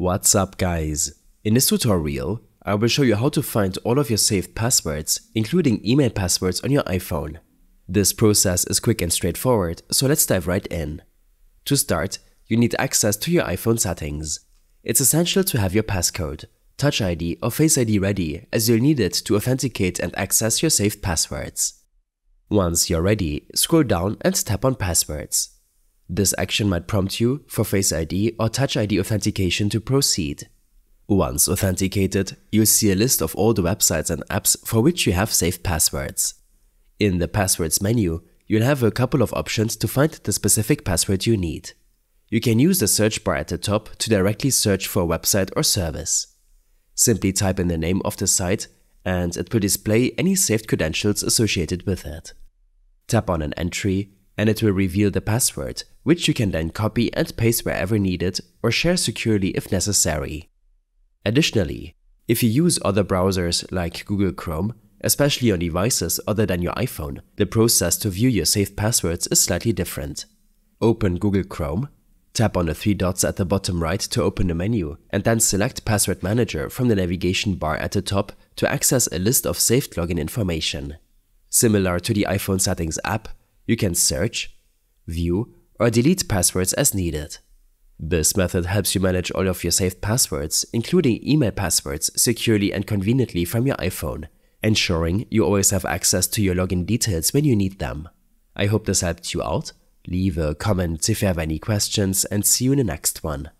What's up guys? In this tutorial, I will show you how to find all of your saved passwords, including email passwords on your iPhone. This process is quick and straightforward, so let's dive right in. To start, you need access to your iPhone settings. It's essential to have your passcode, Touch ID or Face ID ready, as you'll need it to authenticate and access your saved passwords. Once you're ready, scroll down and tap on Passwords. This action might prompt you for Face ID or Touch ID authentication to proceed. Once authenticated, you'll see a list of all the websites and apps for which you have saved passwords. In the Passwords menu, you'll have a couple of options to find the specific password you need. You can use the search bar at the top to directly search for a website or service. Simply type in the name of the site and it will display any saved credentials associated with it. Tap on an entry and it will reveal the password, which you can then copy and paste wherever needed or share securely if necessary. Additionally, if you use other browsers like Google Chrome, especially on devices other than your iPhone, the process to view your saved passwords is slightly different. Open Google Chrome, tap on the three dots at the bottom right to open the menu, and then select Password Manager from the navigation bar at the top to access a list of saved login information. Similar to the iPhone settings app, you can search, view, or delete passwords as needed. This method helps you manage all of your saved passwords, including email passwords, securely and conveniently from your iPhone, ensuring you always have access to your login details when you need them. I hope this helped you out. Leave a comment if you have any questions and see you in the next one.